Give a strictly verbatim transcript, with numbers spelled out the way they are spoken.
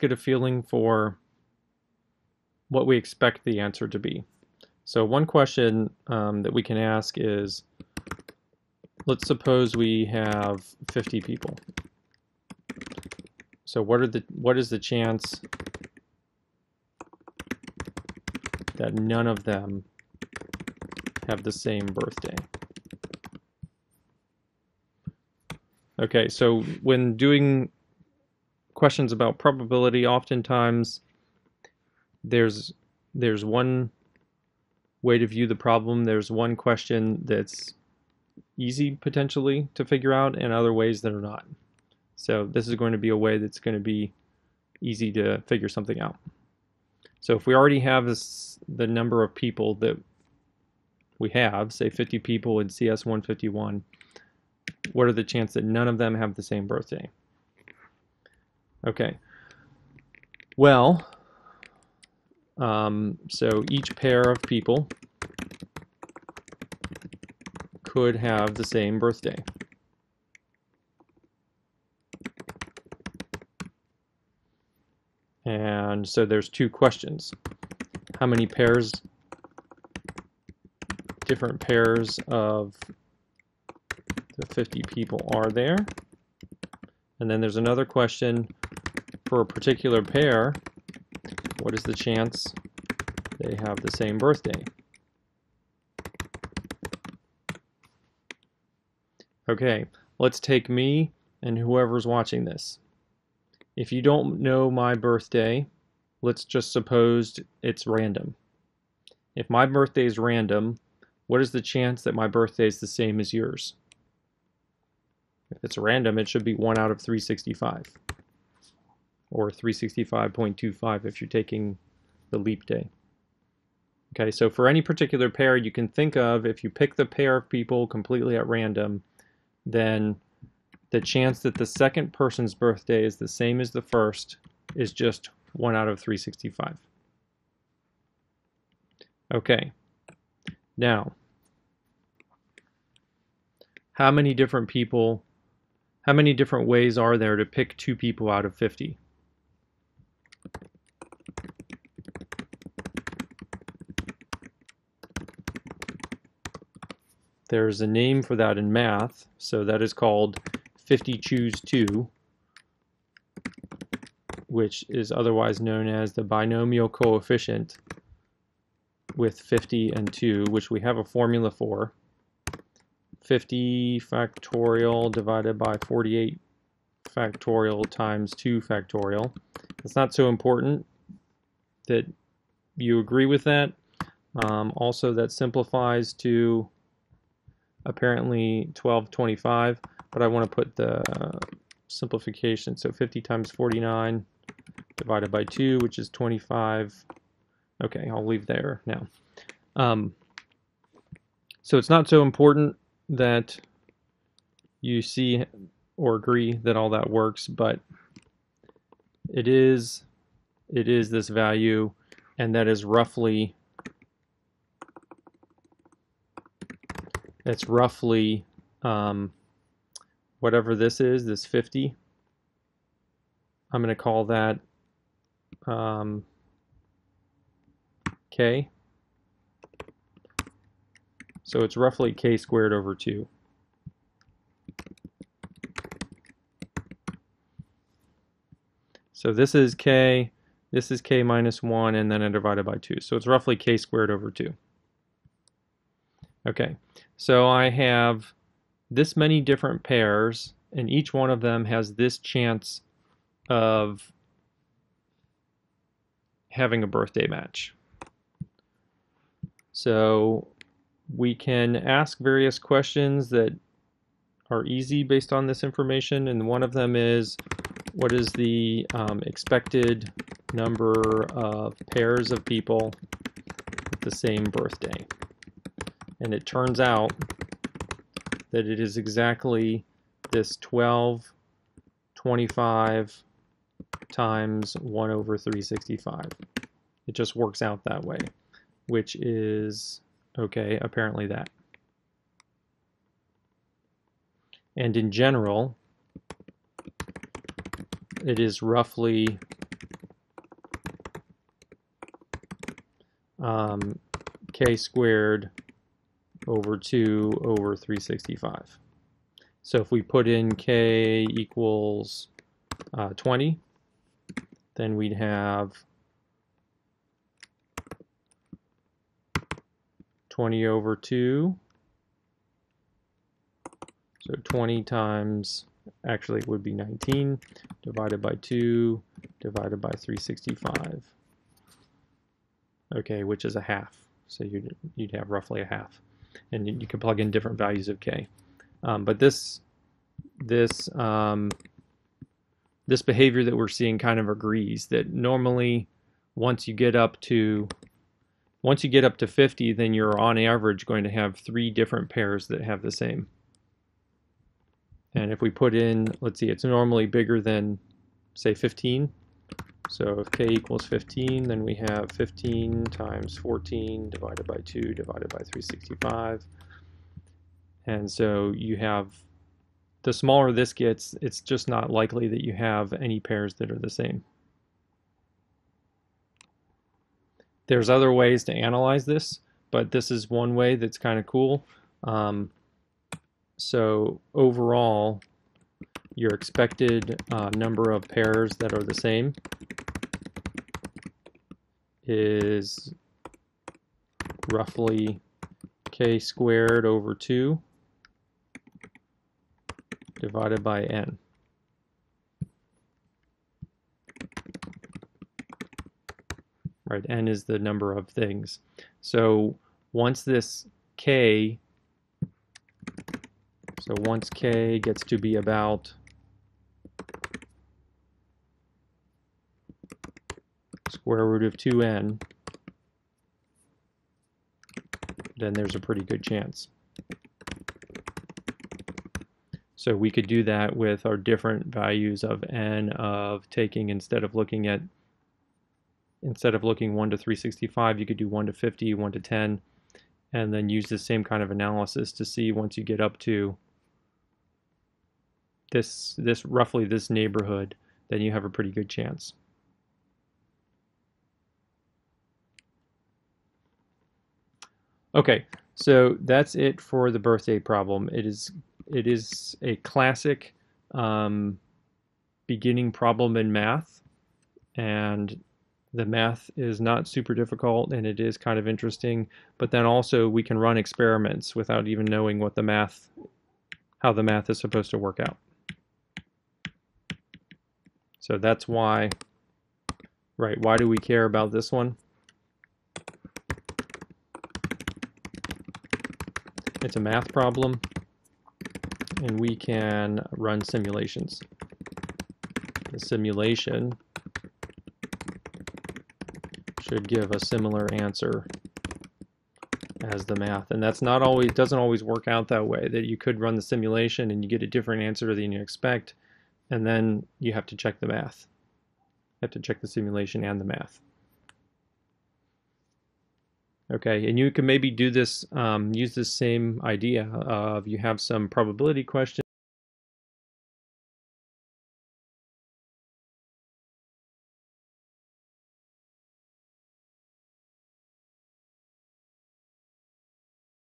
get a feeling for what we expect the answer to be. So one question um, that we can ask is, let's suppose we have fifty people. So what are the what is the chance that none of them have the same birthday? Okay, so when doing questions about probability, oftentimes there's there's one way to view the problem. There's one question that's easy potentially to figure out and other ways that are not. So this is going to be a way that's going to be easy to figure something out. So if we already have this, the number of people that we have, say fifty people in C S one fifty-one, what are the chances that none of them have the same birthday? Okay. Well, um, so each pair of people could have the same birthday. And so there's two questions. How many pairs, different pairs of the fifty people are there? And then there's another question for a particular pair. What is the chance they have the same birthday? Okay, let's take me and whoever's watching this. If you don't know my birthday, let's just suppose it's random. If my birthday is random, what is the chance that my birthday is the same as yours? If it's random, it should be one out of three sixty-five, or three sixty-five point two five if you're taking the leap day. Okay, so for any particular pair you can think of, if you pick the pair of people completely at random, then the chance that the second person's birthday is the same as the first is just one out of three sixty-five. Okay, now, how many different people, how many different ways are there to pick two people out of fifty? There's a name for that in math, so that is called fifty choose two, which is otherwise known as the binomial coefficient with fifty and two, which we have a formula for. fifty factorial divided by forty-eight factorial times two factorial. It's not so important that you agree with that. Um, also, that simplifies to apparently twelve twenty-five. But I want to put the simplification. So fifty times forty-nine divided by two, which is twenty-five. Okay, I'll leave there now. Um, so it's not so important that you see or agree that all that works, but it is, it is this value, and that is roughly, it's roughly, um, whatever this is, this fifty, I'm going to call that um, k. So it's roughly k squared over two. So this is k, this is k minus one, and then I divide it by two. So it's roughly k squared over two. Okay, so I have this many different pairs, and each one of them has this chance of having a birthday match. So we can ask various questions that are easy based on this information, and one of them is, what is the um, expected number of pairs of people with the same birthday? And it turns out that it is exactly this twelve twenty-five times one over three sixty-five. It just works out that way, which is, okay, apparently that. And in general, it is roughly um, k squared over two over three sixty-five. So if we put in k equals uh, twenty, then we'd have twenty over two. So twenty times, actually it would be nineteen, divided by two, divided by three sixty-five. Okay, which is a half. So you'd, you'd have roughly a half. And you, you can plug in different values of k. Um, but this this um, this behavior that we're seeing kind of agrees that normally once you get up to once you get up to fifty, then you're on average going to have three different pairs that have the same. And if we put in, let's see, it's normally bigger than say fifteen. So if k equals fifteen, then we have fifteen times fourteen divided by two divided by three sixty-five. And so you have, the smaller this gets, it's just not likely that you have any pairs that are the same. There's other ways to analyze this, but this is one way that's kind of cool. Um, so overall, your expected uh, number of pairs that are the same is roughly k squared over two divided by n. Right, n is the number of things. So once this k, so once k gets to be about, square root of two n, then there's a pretty good chance. So we could do that with our different values of n of taking, instead of looking at, instead of looking one to three sixty-five, you could do one to fifty, one to ten, and then use the same kind of analysis to see once you get up to this, this roughly this neighborhood, then you have a pretty good chance. Okay, so that's it for the birthday problem. It is it is a classic um, beginning problem in math, and the math is not super difficult, and it is kind of interesting. But then also we can run experiments without even knowing what the math, how the math is supposed to work out. So that's why, right? Why do we care about this one? It's a math problem, and we can run simulations. The simulation should give a similar answer as the math, and that's not always, doesn't always work out that way. That you could run the simulation and you get a different answer than you expect, and then you have to check the math. You have to check the simulation and the math. Okay, and you can maybe do this, um, use this same idea of you have some probability question.